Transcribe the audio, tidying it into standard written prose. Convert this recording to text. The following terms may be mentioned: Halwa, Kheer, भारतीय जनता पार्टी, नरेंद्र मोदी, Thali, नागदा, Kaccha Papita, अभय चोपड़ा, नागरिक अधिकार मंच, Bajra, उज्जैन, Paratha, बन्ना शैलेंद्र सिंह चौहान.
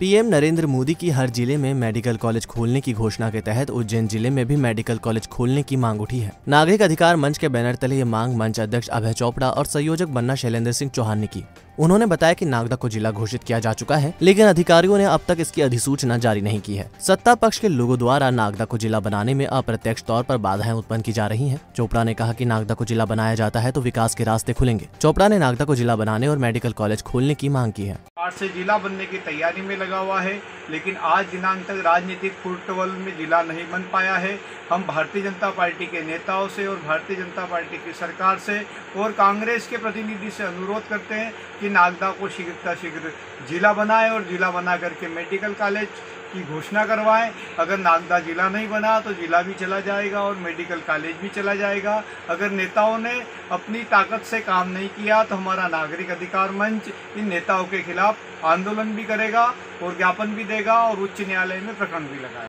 PM नरेंद्र मोदी की हर जिले में मेडिकल कॉलेज खोलने की घोषणा के तहत उज्जैन जिले में भी मेडिकल कॉलेज खोलने की मांग उठी है। नागरिक अधिकार मंच के बैनर तले ये मांग मंच अध्यक्ष अभय चोपड़ा और संयोजक बन्ना शैलेंद्र सिंह चौहान ने की। उन्होंने बताया कि नागदा को जिला घोषित किया जा चुका है, लेकिन अधिकारियों ने अब तक इसकी अधिसूचना जारी नहीं की है। सत्ता पक्ष के लोगों द्वारा नागदा को जिला बनाने में अप्रत्यक्ष तौर पर बाधाएं उत्पन्न की जा रही हैं। चोपड़ा ने कहा कि नागदा को जिला बनाया जाता है तो विकास के रास्ते खुलेंगे। चोपड़ा ने नागदा को जिला बनाने और मेडिकल कॉलेज खोलने की मांग की है। आज से जिला बनने की तैयारी में लगा हुआ है, लेकिन आज दिनांक तक राजनीतिक फुटबॉल में जिला नहीं बन पाया है। हम भारतीय जनता पार्टी के नेताओं से और भारतीय जनता पार्टी की सरकार से और कांग्रेस के प्रतिनिधि से अनुरोध करते हैं कि नागदा को शीघ्र जिला बनाए और जिला बना करके मेडिकल कॉलेज की घोषणा करवाएं। अगर नागदा जिला नहीं बना तो जिला भी चला जाएगा और मेडिकल कॉलेज भी चला जाएगा। अगर नेताओं ने अपनी ताकत से काम नहीं किया तो हमारा नागरिक अधिकार मंच इन नेताओं के खिलाफ आंदोलन भी करेगा और ज्ञापन भी देगा और उच्च न्यायालय में प्रकरण भी लगाएगा।